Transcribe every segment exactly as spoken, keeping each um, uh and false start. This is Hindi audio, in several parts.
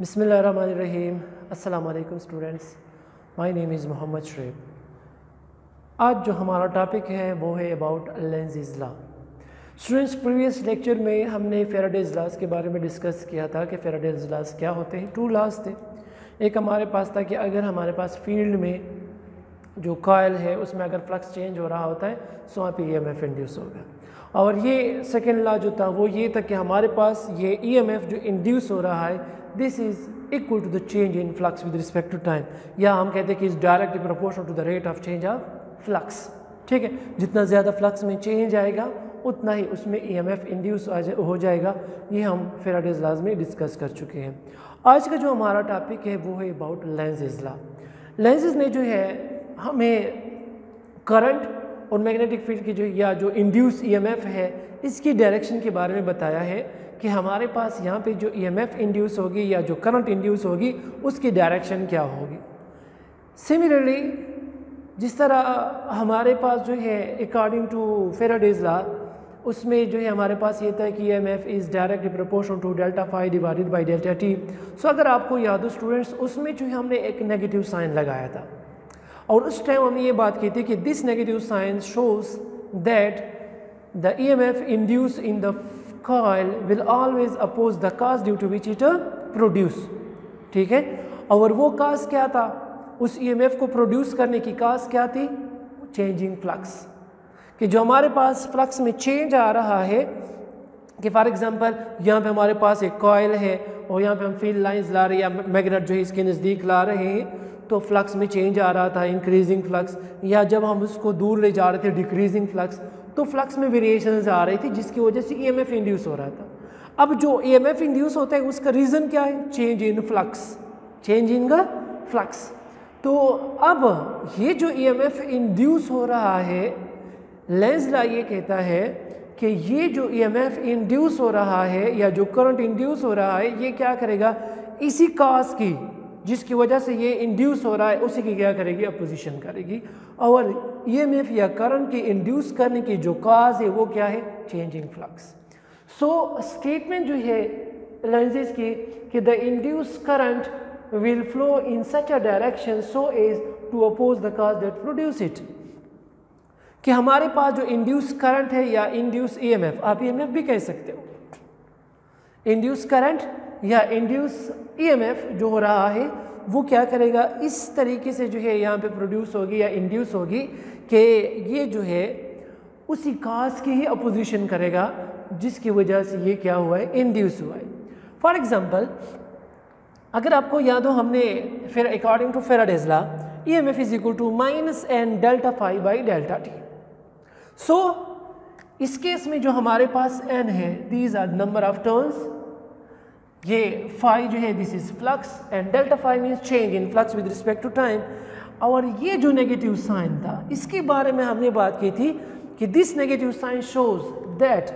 बिस्मिल्लाहिर्रहमानिर्रहीम, अस्सलाम वालेकुम students. My name is Mohammed Sharif. आज जो हमारा टॉपिक है वो है about Lenz law. Students, previous lecture में हमने फेराडेज लॉस के बारे में डिस्कस किया था कि फेराडेज लॉस क्या होते हैं। टू लॉस थे, एक हमारे पास था कि अगर हमारे पास फील्ड में जो कॉयल है उसमें अगर फ्लक्स चेंज हो रहा होता है सो वहाँ पर ई एम एफ इंड्यूस होगा, और ये सेकेंड लॉ जो था वो ये था कि हमारे पास ये ई एम एफ जो इंड्यूस हो रहा है this is equal to the change in flux with respect to time, या हम कहते हैं कि is directly proportional to the rate of change of flux. ठीक है, जितना ज़्यादा फ्लक्स में चेंज आएगा उतना ही उसमें ई एम एफ इंड्यूस हो जाएगा। ये हम फेराडेज लॉ में डिस्कस कर चुके हैं। आज का जो हमारा टॉपिक है वो है अबाउट लेंज़ लॉ। लेंज़ ने जो है हमें करंट और मैग्नेटिक फील्ड की जो या जो इंड्यूस ई एम एफ है इसकी डायरेक्शन के बारे में बताया है कि हमारे पास यहाँ पे जो ई एम एफ इंड्यूस होगी या जो करंट इंड्यूस होगी उसकी डायरेक्शन क्या होगी। सिमिलरली जिस तरह हमारे पास जो है अकॉर्डिंग टू फेराडेज लॉ उसमें जो है हमारे पास ये था कि E M F is directly proportional to delta phi divided by delta T. So अगर आपको याद हो स्टूडेंट्स, उसमें जो है हमने एक नेगेटिव साइन लगाया था और उस टाइम हमने ये बात की थी कि this negative sign shows that the E M F induce in the coil will always oppose the cause due to which it produce। ठीक है, और वो cause क्या था, उस E M F को produce करने की cause क्या थी, changing flux, कि जो हमारे पास flux में change आ रहा है, कि for example यहाँ पे हमारे पास एक coil है और यहाँ पे हम field lines ला रहे हैं या magnet जो है इसके नज़दीक ला रहे हैं तो flux में change आ रहा था increasing flux, या जब हम उसको दूर ले जा रहे थे decreasing flux, तो फ्लक्स में वेरिएशंस आ रही थी जिसकी वजह से ईएमएफ इंड्यूस हो रहा था। अब जो ईएमएफ इंड्यूस होता है उसका रीज़न क्या है, change in flux, change in the flux. तो अब ये जो ईएमएफ इंड्यूस हो रहा है, लेंज़ लॉ ये कहता है कि ये जो ईएमएफ इंड्यूस हो रहा है या जो करंट इंड्यूस हो रहा है ये क्या करेगा, इसी कॉज की जिसकी वजह से ये इंड्यूस हो रहा है उसी की क्या करेगी, अपोजिशन करेगी। और ईएमएफ या करंट की इंड्यूस करने की जो काज है वो क्या है, चेंजिंग फ्लक्स। सो स्टेटमेंट जो है लेंज़ की कि the induce current will flow in such a direction so as to oppose the cause that produce it, कि हमारे पास जो इंड्यूस करंट है या इंड्यूस ईएमएफ, आप ईएमएफ भी कह सकते हो, इंड्यूस करंट या इंड्यूस ईएमएफ जो हो रहा है वो क्या करेगा, इस तरीके से जो है यहाँ पे प्रोड्यूस होगी या इंड्यूस होगी कि ये जो है उसी काज की ही अपोजिशन करेगा जिसकी वजह से ये क्या हुआ है, इंड्यूस हुआ है। फॉर एग्जांपल अगर आपको याद हो हमने फिर according to Faraday's law E M F is equal to minus N delta phi by delta T. So इस केस में जो हमारे पास एन है, these are number of turns, ये फाई जो है this is flux and delta phi means change in flux with respect to time. और ये जो नेगेटिव साइन था इसके बारे में हमने बात की थी कि this negative sign shows that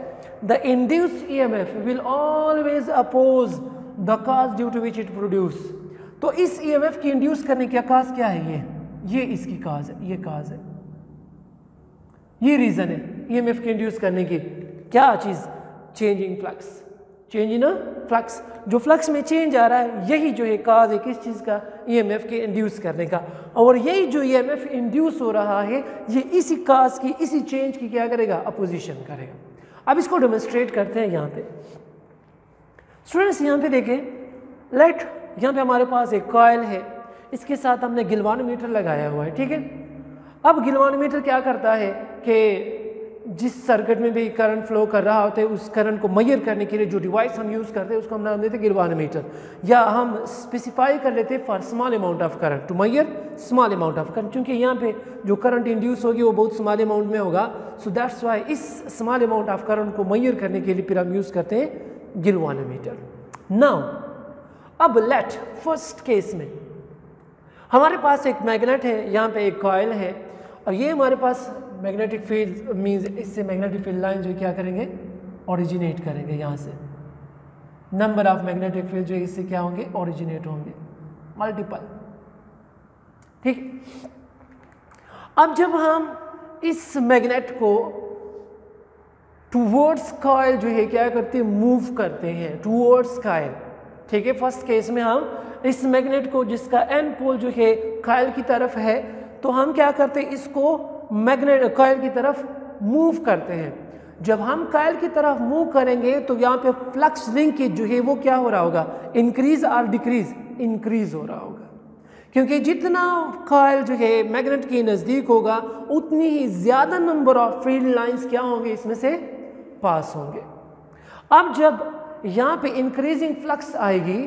the induced EMF will always oppose the cause due to which it produce. तो इस ईएमएफ की इंड्यूस करने की कॉज क्या है, ये ये इसकी कॉज है, ये कॉज है, ये रीज़न है ईएमएफ की इंड्यूस करने की, क्या चीज़, changing flux, change in flux, जो फ्लक्स में चेंज आ रहा है यही जो है काज है किस चीज़ का, ईएमएफ के इंड्यूस करने का। और यही जो ईएमएफ इंड्यूस हो रहा है ये इसी काज की, इसी चेंज की क्या करेगा, अपोजिशन करेगा। अब इसको डेमोन्स्ट्रेट करते हैं यहाँ पे स्टूडेंट्स। यहाँ पे देखें, लेट यहाँ पे हमारे पास एक कॉयल है, इसके साथ हमने गिलवानोमीटर लगाया हुआ है। ठीक है, अब गिलवानोमीटर क्या करता है कि जिस सर्किट में भी करंट फ्लो कर रहा होता है उस करंट को मेजर करने के लिए जो डिवाइस हम यूज़ करते हैं उसको हम नाम देते हैं गिलवानोमीटर, या हम स्पेसिफाई कर लेते हैं for small amount of current to measure small amount of current, क्योंकि यहाँ पे जो करंट इंड्यूस होगी वो बहुत स्मॉल अमाउंट में होगा। सो दैट्स वाई इस स्मॉल अमाउंट ऑफ करंट को मेजर करने के लिए फिर हम यूज़ करते हैं गिलवानोमीटर। नाउ अब लेट फर्स्ट केस में हमारे पास एक मैग्नेट है, यहाँ पे एक कॉयल है, और ये हमारे पास मैग्नेटिक फील्ड मींस इससे मैग्नेटिक फील्ड लाइन जो क्या करेंगे, ओरिजिनेट करेंगे। यहाँ से नंबर ऑफ मैग्नेटिक फील्ड जो इससे क्या होंगे, ओरिजिनेट होंगे, मल्टीपल। ठीक, अब जब हम इस मैग्नेट को टूवर्ड्स कॉयल जो है क्या करते हैं, मूव करते हैं टूवर्ड्स कॉयल, ठीक है। फर्स्ट केस में हम इस मैग्नेट को जिसका एन पोल जो है कॉइल की तरफ है, तो हम क्या करते हैं, इसको मैग्नेट कॉइल की तरफ मूव करते हैं। जब हम कॉइल की तरफ मूव करेंगे तो यहाँ पे फ्लक्स लिंकेज जो है वो क्या हो रहा होगा, इंक्रीज और डिक्रीज, इंक्रीज हो रहा होगा, क्योंकि जितना कॉइल जो है मैग्नेट के नज़दीक होगा उतनी ही ज़्यादा नंबर ऑफ फील्ड लाइंस क्या होंगे, इसमें से पास होंगे। अब जब यहाँ पे इंक्रीजिंग फ्लक्स आएगी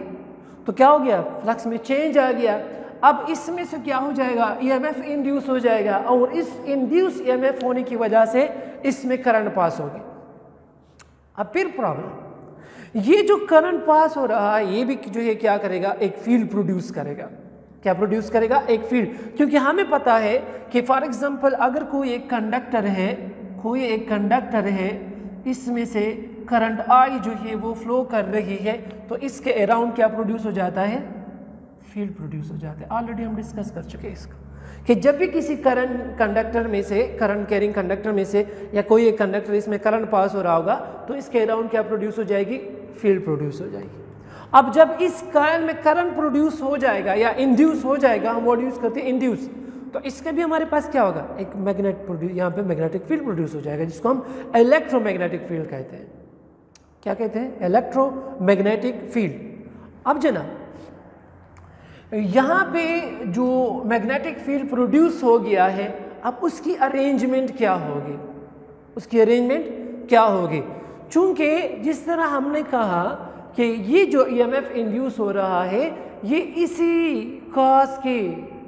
तो क्या हो गया, फ्लक्स में चेंज आ गया। अब इसमें से क्या हो जाएगा, ईएमएफ इंड्यूस हो जाएगा, और इस इंड्यूस ईएमएफ होने की वजह से इसमें करंट पास होगी। अब फिर प्रॉब्लम, ये जो करंट पास हो रहा है ये भी जो है क्या करेगा, एक फील्ड प्रोड्यूस करेगा। क्या प्रोड्यूस करेगा, एक फील्ड, क्योंकि हमें पता है कि फॉर एग्जांपल अगर कोई एक कंडक्टर है, कोई एक कंडक्टर है, इसमें से करंट आई जो है वो फ्लो कर रही है, तो इसके अराउंड क्या प्रोड्यूस हो जाता है, फील्ड प्रोड्यूस हो जाते हैं। ऑलरेडी हम डिस्कस कर चुके हैं इसको कि जब भी किसी करंट कंडक्टर में से, करंट कैरिंग कंडक्टर में से या कोई एक कंडक्टर इसमें करंट पास हो रहा होगा तो इसके अराउंड क्या प्रोड्यूस हो जाएगी, फील्ड प्रोड्यूस हो जाएगी। अब जब इस कॉइल में करंट प्रोड्यूस हो जाएगा या इंड्यूस हो जाएगा, हम वर्ड यूज़ करते हैं इंड्यूस, तो इसके भी हमारे पास क्या होगा, एक मैग्नेट प्रोड्यूस, यहाँ पर मैग्नेटिक फील्ड प्रोड्यूस हो जाएगा, जिसको हम इलेक्ट्रोमैग्नेटिक फील्ड कहते हैं। क्या कहते हैं, इलेक्ट्रोमैग्नेटिक फील्ड। अब जना यहाँ पे जो मैग्नेटिक फील्ड प्रोड्यूस हो गया है, अब उसकी अरेंजमेंट क्या होगी, उसकी अरेंजमेंट क्या होगी, चूँकि जिस तरह हमने कहा कि ये जो ईएमएफ इंड्यूस हो रहा है ये इसी कॉस के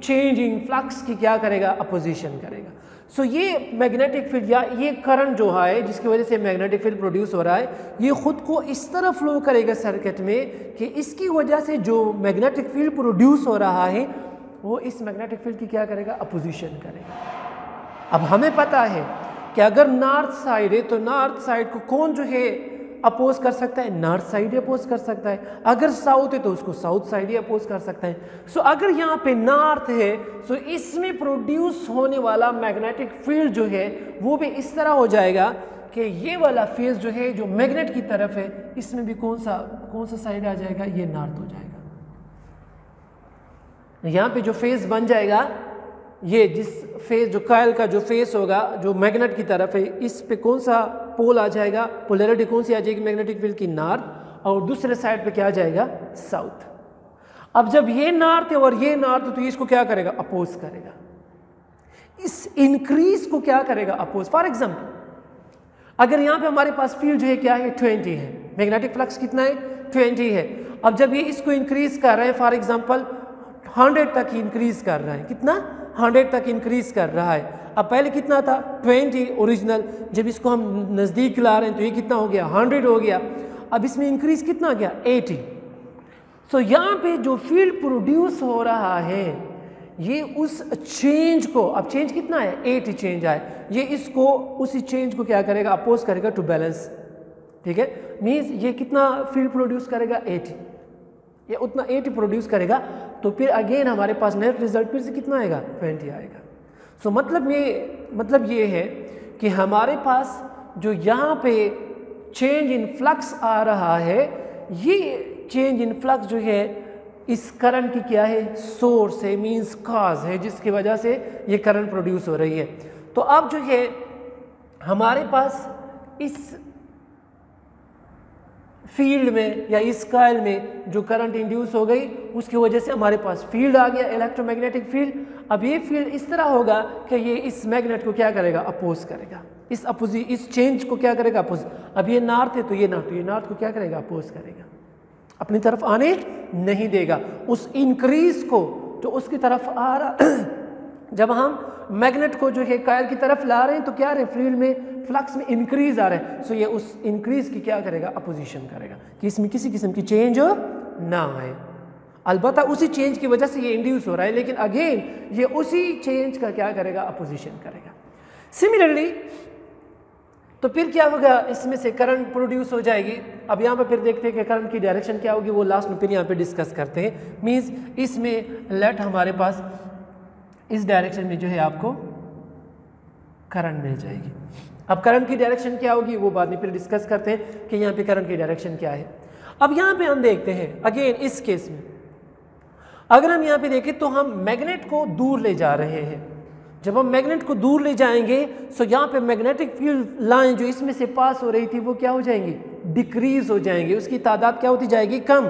चेंजिंग फ्लक्स की क्या करेगा, अपोजिशन करेगा। सो so, ये मैग्नेटिक फील्ड या ये करंट जो है जिसकी वजह से मैग्नेटिक फील्ड प्रोड्यूस हो रहा है, ये ख़ुद को इस तरह फ्लो करेगा सर्किट में कि इसकी वजह से जो मैग्नेटिक फील्ड प्रोड्यूस हो रहा है वो इस मैग्नेटिक फील्ड की क्या करेगा, अपोजिशन करेगा। अब हमें पता है कि अगर नॉर्थ साइड है तो नॉर्थ साइड को कौन जो है अपोज कर सकता है, नॉर्थ साइड अपोज कर सकता है, अगर साउथ है तो उसको साउथ साइड ही अपोज कर सकता है। सो so, अगर यहाँ पे नॉर्थ है सो so इसमें प्रोड्यूस होने वाला मैग्नेटिक फील्ड जो है वो भी इस तरह हो जाएगा कि ये वाला फेस जो है जो मैग्नेट की तरफ है इसमें भी कौन सा कौन सा साइड आ जाएगा, ये नॉर्थ हो जाएगा। यहाँ पे जो फेस बन जाएगा, ये जिस फेस जो कॉइल का जो फेस होगा जो मैग्नेट की तरफ है, इस पे कौन सा पोल आ जाएगा, पोलैरिटी कौन सी आ जाएगी मैग्नेटिक फील्ड की, नॉर्थ, और दूसरे साइड पे क्या आ जाएगा, साउथ। अब जब ये नॉर्थ है और ये नॉर्थ तो ये इसको क्या करेगा, अपोज करेगा, इस इंक्रीज को क्या करेगा, अपोज। फॉर एग्जांपल अगर यहाँ पे हमारे पास फील्ड जो है क्या है, ट्वेंटी है, मैग्नेटिक फ्लक्स कितना है, ट्वेंटी है। अब जब ये इसको इंक्रीज कर रहे हैं, फॉर एग्जाम्पल हंड्रेड तक ही इंक्रीज कर रहे हैं, कितना, हंड्रेड तक इंक्रीज कर रहा है। अब पहले कितना था, ट्वेंटी ओरिजिनल, जब इसको हम नज़दीक ला रहे हैं तो ये कितना हो गया, हंड्रेड हो गया। अब इसमें इंक्रीज कितना गया, एटी। सो so, यहाँ पे जो फील्ड प्रोड्यूस हो रहा है ये उस चेंज को, अब चेंज कितना है, एटी चेंज आए, ये इसको उसी चेंज को क्या करेगा, अपोज करेगा टू बैलेंस। ठीक है, मीन्स ये कितना फील्ड प्रोड्यूस करेगा, एटी, ये उतना एटी प्रोड्यूस करेगा। तो फिर अगेन हमारे पास नेट रिजल्ट फिर से कितना आएगा, ट्वेंटी आएगा। सो so, मतलब ये मतलब ये है कि हमारे पास जो यहाँ पे चेंज इन फ्लक्स आ रहा है, ये चेंज इन फ्लक्स जो है इस करंट की क्या है, सोर्स है, मींस कॉज है, जिसकी वजह से ये करंट प्रोड्यूस हो रही है। तो अब जो है हमारे पास इस फील्ड में या इस कॉइल में जो करंट इंड्यूस हो गई उसकी वजह से हमारे पास फील्ड आ गया, इलेक्ट्रोमैग्नेटिक फील्ड। अब ये फील्ड इस तरह होगा कि ये इस मैग्नेट को क्या करेगा, अपोज करेगा, इस अपोजी इस चेंज को क्या करेगा, अपोज। अब ये नॉर्थ है तो ये नॉर्थ, ये नॉर्थ को क्या करेगा, अपोज करेगा, अपनी तरफ आने नहीं देगा। उस इंक्रीज को जो उसकी तरफ आ रहा, जब हम मैग्नेट को जो है कॉइल की तरफ ला रहे हैं तो क्या आ रहे हैं, फील्ड में फ्लक्स में इंक्रीज आ रहा है। सो ये उस इंक्रीज की क्या करेगा, अपोजिशन करेगा कि इसमें किसी किस्म की चेंज ना आए। अलबत्ता उसी चेंज की वजह से ये इंड्यूस हो रहा है, लेकिन अगेन ये उसी चेंज का क्या करेगा, अपोजिशन करेगा। सिमिलरली तो फिर क्या होगा, इसमें से करंट प्रोड्यूस हो जाएगी। अब यहाँ पर फिर देखते हैं कि करंट की डायरेक्शन क्या होगी, वो लास्ट में फिर यहाँ पर डिस्कस करते हैं। मीन्स इसमें लेट हमारे पास इस डायरेक्शन में जो है आपको करंट मिल जाएगी। अब करंट की डायरेक्शन क्या होगी वो बाद में फिर डिस्कस करते हैं कि यहाँ पे करंट की डायरेक्शन क्या है। अब यहाँ पे हम देखते हैं अगेन इस केस में अगर हम यहाँ पे देखें तो हम मैग्नेट को दूर ले जा रहे हैं। जब हम मैग्नेट को दूर ले जाएंगे सो यहाँ पे मैग्नेटिक फील्ड लाइन जो इसमें से पास हो रही थी वो क्या हो जाएंगी, डिक्रीज हो जाएंगी, उसकी तादाद क्या होती जाएगी, कम।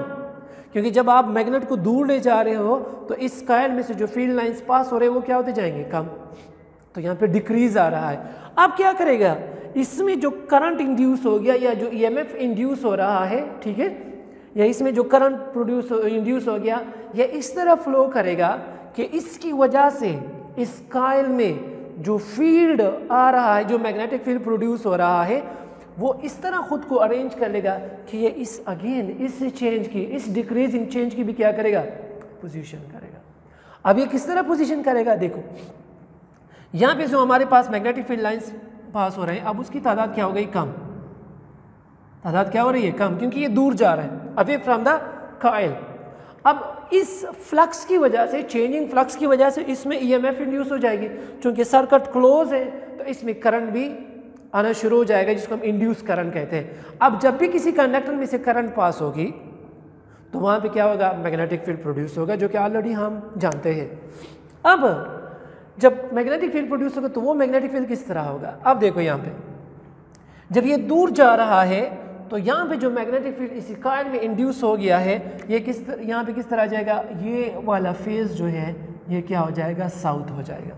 क्योंकि जब आप मैग्नेट को दूर ले जा रहे हो तो इस कॉइल में से जो फील्ड लाइंस पास हो रहे हैं वो क्या होते जाएंगे, कम। तो यहाँ पे डिक्रीज आ रहा है। अब क्या करेगा, इसमें जो करंट इंड्यूस हो गया या जो ईएमएफ इंड्यूस हो रहा है, ठीक है, या इसमें जो करंट प्रोड्यूस इंड्यूस हो गया, यह इस तरह फ्लो करेगा कि इसकी वजह से इस कॉइल में जो फील्ड आ रहा है, जो मैग्नेटिक फील्ड प्रोड्यूस हो रहा है, वो इस तरह ख़ुद को अरेंज कर लेगा कि ये इस अगेन इस चेंज की, इस डिक्रीजिंग चेंज की भी क्या करेगा, पोजीशन करेगा। अब ये किस तरह पोजीशन करेगा, देखो यहाँ पे जो हमारे पास मैग्नेटिक फील्ड लाइंस पास हो रहे हैं, अब उसकी तादाद क्या हो गई, कम। तादाद क्या हो रही है, कम, क्योंकि ये दूर जा रहा है, अवे फ्रॉम द कॉइल। अब इस फ्लक्स की वजह से, चेंजिंग फ्लक्स की वजह से इसमें ई एम एफ इंड्यूस हो जाएगी। चूँकि सर्किट क्लोज है तो इसमें करंट भी आना शुरू हो जाएगा, जिसको हम इंड्यूस करंट कहते हैं। अब जब भी किसी कंडक्टर में से करंट पास होगी तो वहाँ पे क्या होगा, मैग्नेटिक फील्ड प्रोड्यूस होगा, जो कि ऑलरेडी हम जानते हैं। अब जब मैग्नेटिक फील्ड प्रोड्यूस होगा तो वो मैग्नेटिक फील्ड किस तरह होगा, अब देखो यहाँ पे जब ये दूर जा रहा है तो यहाँ पे जो मैग्नेटिक फील्ड इसी कॉइल में इंड्यूस हो गया है, ये किस यहाँ पे किस तरह जाएगा, ये वाला फेज़ जो है ये क्या हो जाएगा, साउथ हो जाएगा।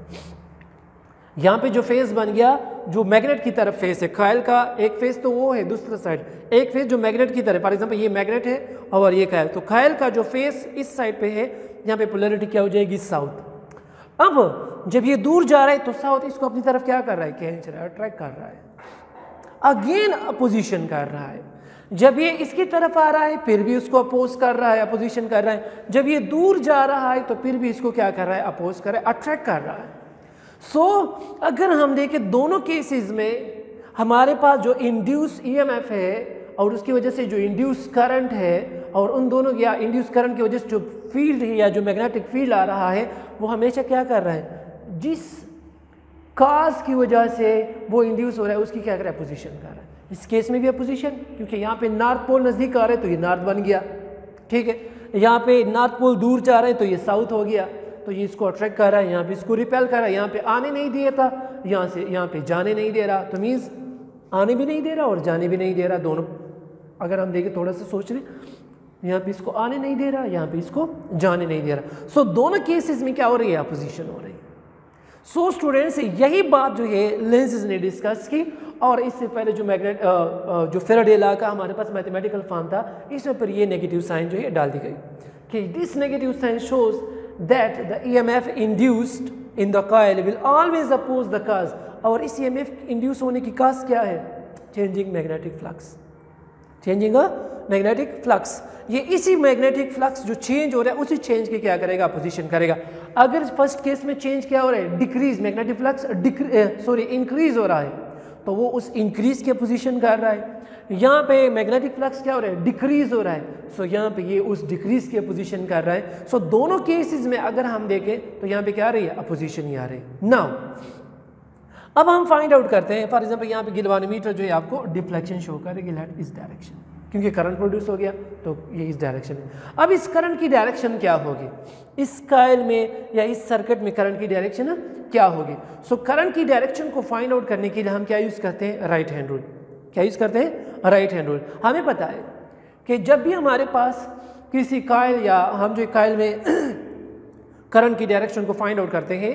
यहाँ पे जो फेस बन गया जो मैग्नेट की तरफ फेस है, कॉइल का एक फेस तो वो है, दूसरा साइड एक फेस जो मैग्नेट की तरफ, फॉर एग्जांपल ये मैग्नेट है और ये कॉइल, तो कॉइल का जो फेस इस साइड पे है, यहाँ पे पोलैरिटी क्या हो जाएगी, साउथ। अब जब ये दूर जा रहा है तो साउथ इसको अपनी तरफ क्या कर रहा है, खींच रहा है, अट्रैक्ट कर रहा है, अगेन अपोजिशन कर रहा है। जब ये इसकी तरफ आ रहा है फिर भी उसको अपोज कर रहा है, अपोजिशन कर रहा है। जब ये दूर जा रहा है तो फिर भी इसको क्या कर रहा है, अपोज कर रहा है, अट्रैक्ट कर रहा है। सो so, अगर हम देखें दोनों केसेस में हमारे पास जो इंड्यूस ईएमएफ है और उसकी वजह से जो इंड्यूस करंट है, और उन दोनों या इंड्यूस करंट की वजह से जो फील्ड है या जो मैग्नेटिक फील्ड आ रहा है, वो हमेशा क्या कर रहा है, जिस काज की वजह से वो इंड्यूस हो रहा है उसकी क्या कर रहा है, पोजीशन कर रहा है। इस केस में भी अपोजिशन, क्योंकि यहाँ पे नॉर्थ पोल नज़दीक आ रहे हैं तो ये नॉर्थ बन गया, ठीक है। यहाँ पे नॉर्थ पोल दूर जा रहे हैं तो ये साउथ हो गया, तो ये इसको अट्रैक्ट कर रहा है, यहाँ पे इसको रिपेल कर रहा है, यहाँ पे आने नहीं दिया था, यहाँ से यहाँ पे जाने नहीं दे रहा, तो मीन्स आने भी नहीं दे रहा और जाने भी नहीं दे रहा, दोनों। अगर हम देखें थोड़ा सा सोच रहे, यहाँ पे इसको आने नहीं दे रहा, यहाँ पे इसको जाने नहीं दे रहा। सो so, दोनों केसेस में क्या हो रही है, अपोजिशन हो रही है। सो so, स्टूडेंट्स यही बात जो है लेंज़ ने डिस्कस की, और इससे पहले जो मैग्नेट जो फैराडे लॉ का हमारे पास मैथमेटिकल फॉर्म था, इसमें पर ये नेगेटिव साइन जो है डाल दी गई कि this negative sign shows that the E M F induced in the coil will always oppose the cause। और इस E M F induced होने की cause क्या है, changing magnetic flux, changing a magnetic flux। ये इसी magnetic flux जो change हो रहा है उसी change की क्या करेगा, opposition करेगा। अगर first case में change क्या हो रहा है, decrease magnetic flux, sorry increase हो रहा है, तो वो उस increase की opposition कर रहा है। यहाँ पे मैग्नेटिक फ्लक्स क्या हो रहा है, डिक्रीज हो रहा है, सो so, यहाँ पे ये उस डिक्रीज की अपोजिशन कर रहा है। सो so, दोनों केसेस में अगर हम देखें तो यहाँ पे क्या आ रही है, अपोजिशन ही आ रही है। नाउ अब हम फाइंड आउट करते हैं, फॉर एग्जांपल यहाँ पे गैल्वानोमीटर जो है आपको डिफ्लेक्शन शो करेगी लेट इस डायरेक्शन, क्योंकि करंट प्रोड्यूस हो गया तो ये इस डायरेक्शन में। अब इस करंट की डायरेक्शन क्या होगी, इस कॉइल में या इस सर्किट में करंट की डायरेक्शन क्या होगी। सो so, करंट की डायरेक्शन को फाइंड आउट करने के लिए हम क्या यूज़ करते हैं, राइट हैंड रूल। क्या यूज़ करते हैं, राइट हैंड रूल। हमें पता है कि जब भी हमारे पास किसी कॉइल या हम जो कॉइल में करंट की डायरेक्शन को फाइंड आउट करते हैं,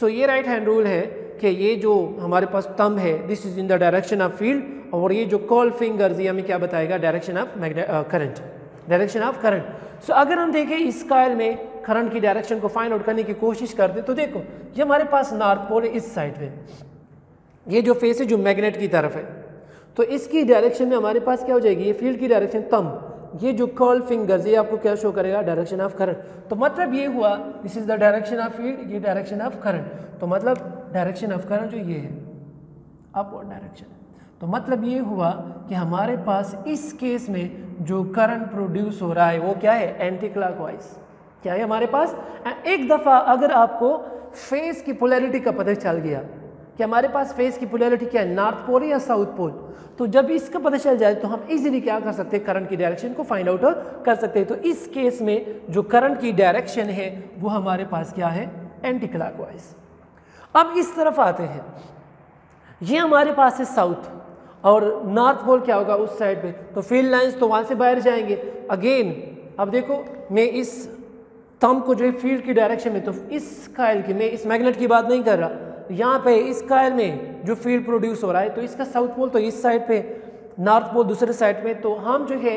सो ये राइट हैंड रूल है कि ये जो हमारे पास थंब है this is in the direction of field, और ये जो कॉल फिंगर्स ये हमें क्या बताएगा, direction of current, direction of current. So अगर हम देखें इस कॉइल में करंट की डायरेक्शन को फाइंड आउट करने की कोशिश करते तो देखो ये हमारे पास नॉर्थ पोल है, इस साइड में ये जो फेस है जो मैग्नेट की तरफ है, तो इसकी डायरेक्शन में हमारे पास क्या हो जाएगी, ये फील्ड की डायरेक्शन थंब, ये जो कॉल फिंगर्स ये आपको क्या शो करेगा, डायरेक्शन ऑफ करंट। तो मतलब ये हुआ this is the direction of field, ये डायरेक्शन ऑफ करंट, तो मतलब डायरेक्शन ऑफ करंट जो ये है अपवर्ड डायरेक्शन। तो मतलब ये हुआ कि हमारे पास इस केस में जो करंट प्रोड्यूस हो रहा है वो क्या है, एंटी क्लॉकवाइज। क्या है हमारे पास, एक दफ़ा अगर आपको फेस की पोलैरिटी का पता चल गया कि हमारे पास फेस की पोलैरिटी क्या है, नॉर्थ पोल या साउथ पोल। तो जब इसका पता चल जाए तो हम इजीली क्या कर सकते हैं, करंट की डायरेक्शन को फाइंड आउट कर सकते हैं। तो इस केस में जो करंट की डायरेक्शन है वो हमारे पास क्या है, एंटी क्लॉक वाइज। अब इस तरफ आते हैं, ये हमारे पास है साउथ और नॉर्थ पोल क्या होगा उस साइड पे, तो फील्ड लाइंस तो वहाँ से बाहर जाएंगे। अगेन अब देखो मैं इस थंब को जो है फील्ड की डायरेक्शन में, तो इस कायल की, मैं इस मैग्नेट की बात नहीं कर रहा, यहाँ पे इस कायल में जो फील्ड प्रोड्यूस हो रहा है तो इसका साउथ पोल तो इस साइड पे, नॉर्थ पोल दूसरे साइड में। तो हम जो है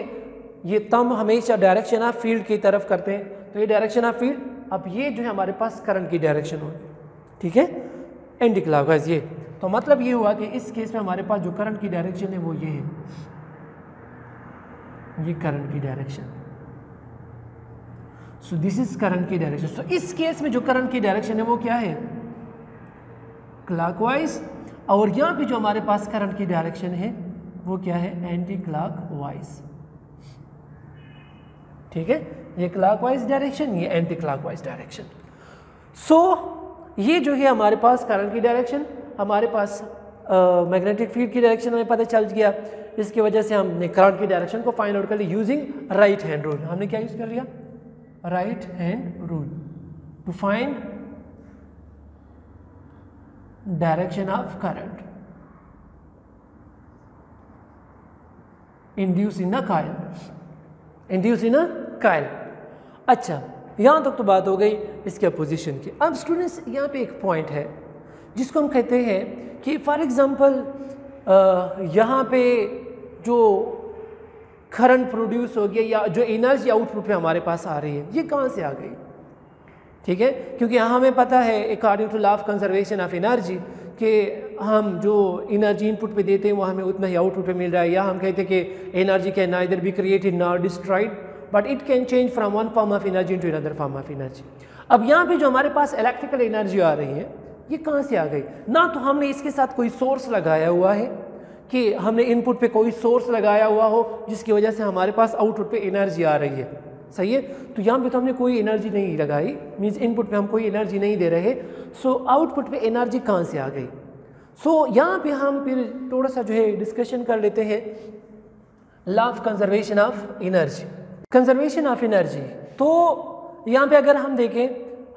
ये थंब हमेशा डायरेक्शन ऑफ फील्ड की तरफ करते हैं, तो ये डायरेक्शन ऑफ फील्ड। अब ये जो है हमारे पास करंट की डायरेक्शन होगी, ठीक है, एंटी क्लॉक वाइज। ये तो मतलब ये हुआ कि इस केस में हमारे पास जो करंट की डायरेक्शन है वो ये है, ये करंट की direction. So this is current की डायरेक्शन। सो इस केस में जो करंट की डायरेक्शन है वो क्या है, क्लॉकवाइज, और यहाँ पे जो हमारे पास करंट की डायरेक्शन है वो क्या है, एंटी क्लॉकवाइज। ठीक है, ये क्लॉकवाइज डायरेक्शन, ये एंटी क्लॉकवाइज डायरेक्शन। सो ये जो है हमारे पास करंट की डायरेक्शन, हमारे पास मैग्नेटिक फील्ड की डायरेक्शन हमें पता चल गया, इसकी वजह से हमने करंट की डायरेक्शन को फाइंड आउट कर लिया यूजिंग राइट हैंड रूल। हमने क्या यूज कर लिया, right hand rule to find direction of current induce in a coil, induce in a coil. अच्छा, यहाँ तक तो बात हो गई इसके अपोजिशन की। अब स्टूडेंट्स यहाँ पे एक पॉइंट है जिसको हम कहते हैं कि फॉर एग्जांपल यहाँ पे जो करंट प्रोड्यूस हो गया या जो एनर्जी आउटपुट पे हमारे पास आ रही है ये कहाँ से आ गई, ठीक है, क्योंकि हमें पता है according to law of conservation of energy कि हम जो एनर्जी इनपुट पे देते हैं वो हमें उतना ही आउटपुट पे मिल रहा है। या हम कहते हैं कि energy can neither be created nor destroyed but it can change from one form of energy into another form of energy. अब यहाँ पे जो हमारे पास इलेक्ट्रिकल एनर्जी आ रही है ये कहाँ से आ गई, ना तो हमने इसके साथ कोई सोर्स लगाया हुआ है कि हमने इनपुट पे कोई सोर्स लगाया हुआ हो जिसकी वजह से हमारे पास आउटपुट पे एनर्जी आ रही है, सही है। तो यहाँ पे तो हमने कोई एनर्जी नहीं लगाई, मीन्स इनपुट पे हम कोई एनर्जी नहीं दे रहे, सो आउटपुट पे एनर्जी कहाँ से आ गई। सो यहाँ पे हम फिर थोड़ा सा जो है डिस्कशन कर लेते हैं law of conservation of energy, conservation of energy. तो यहाँ पे अगर हम देखें,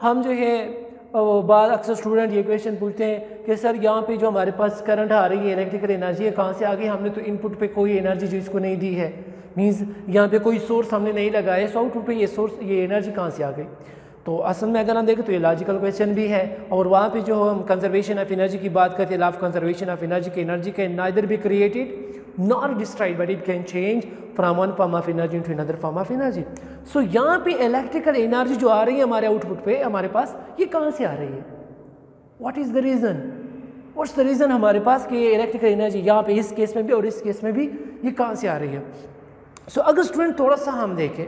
हम जो है बाद अक्सर स्टूडेंट ये क्वेश्चन पूछते हैं कि सर यहाँ पे जो हमारे पास करंट आ रही है, इलेक्ट्रिकल एनर्जी है, कहाँ से आ गई, हमने तो इनपुट पे कोई एनर्जी जो इसको नहीं दी है, मींस यहाँ पे कोई सोर्स हमने नहीं लगाया, सो आउटपुट पे ये सोर्स ये एनर्जी कहाँ से आ गई। तो असल में अगर हम देखें तो ये लॉजिकल क्वेश्चन भी है, और वहाँ पर जो हम कंजर्वेशन ऑफ एनर्जी की बात करते हैं, law of conservation of energy की, energy can neither be created nor destroyed but it can change from one form of energy to another form of energy. So यहाँ पे इलेक्ट्रिकल एनर्जी जो आ रही है हमारे आउटपुट पे, हमारे पास ये कहाँ से आ रही है, what is the reason, what's the reason हमारे पास कि इलेक्ट्रिकल एनर्जी यहाँ पे इस केस में भी और इस केस में भी ये कहाँ से आ रही है। सो so, अगर स्टूडेंट थोड़ा सा हम देखें,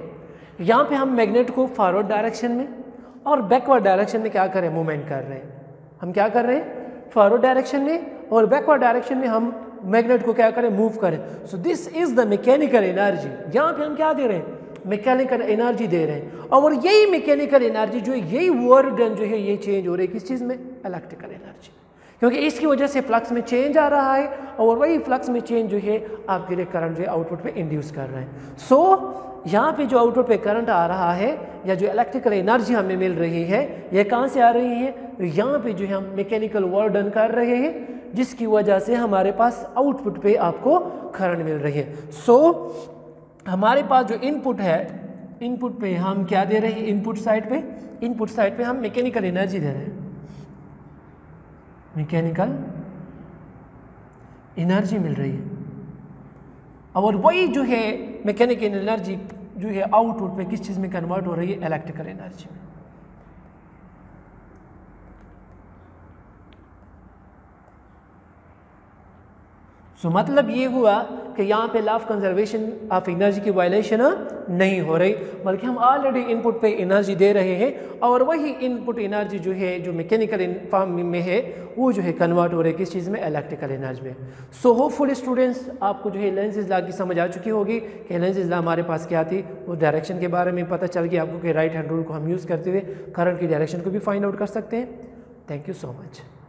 यहाँ पे हम मैग्नेट को फॉरवर्ड डायरेक्शन में और बैकवर्ड डायरेक्शन में क्या कर रहे हैं, मूवमेंट कर रहे हैं। हम क्या कर रहे हैं, फॉरवर्ड डायरेक्शन में और बैकवर्ड डायरेक्शन में हम मैग्नेट को क्या करें, मूव करें। So this is the mechanical energy, यहाँ पे हम क्या दे रहे हैं, मैकेनिकल एनर्जी दे रहे हैं। और यही मैकेनिकल एनर्जी जो है, यही वर्कडन जो है ये चेंज हो रही है किस चीज़ में, इलेक्ट्रिकल एनर्जी, क्योंकि इसकी वजह से फ्लक्स में चेंज आ रहा है और वही फ्लक्स में चेंज जो है आपके लिए करंट जो है आउटपुट पे इंड्यूस कर रहे हैं। सो so, यहाँ पे जो आउटपुट पे करंट आ रहा है या जो इलेक्ट्रिकल एनर्जी हमें मिल रही है ये कहाँ से आ रही है, यहाँ पे जो है हम मैकेनिकल वर्कडन कर रहे हैं जिसकी वजह से हमारे पास आउटपुट पे आपको करंट मिल रही है। सो so, हमारे पास जो इनपुट है, इनपुट पे हम क्या दे रहे हैं, इनपुट साइड पे, इनपुट साइड पे हम मैकेनिकल एनर्जी दे रहे हैं, मैकेनिकल एनर्जी मिल रही है, और वही जो है मैकेनिकल एनर्जी जो है आउटपुट पे किस चीज़ में कन्वर्ट हो रही है, इलेक्ट्रिकल एनर्जी में। सो so, मतलब ये हुआ कि यहाँ पे law of conservation of energy की वायलेशन नहीं हो रही, बल्कि हम ऑलरेडी इनपुट पे एनर्जी दे रहे हैं और वही इनपुट एनर्जी जो है जो मैकेनिकल फॉर्म में है वो जो है कन्वर्ट हो रही है किस चीज़ में, इलेक्ट्रिकल एनर्जी में। सो होपफुली स्टूडेंट्स आपको जो है लेंज़ लॉ की समझ आ चुकी होगी कि लेंज़ लॉ हमारे पास क्या थी, वो डायरेक्शन के बारे में पता चल गया आपको कि राइट हैंड रूल को हम यूज़ करते हुए करंट की डायरेक्शन को भी फाइंड आउट कर सकते हैं। Thank you so much.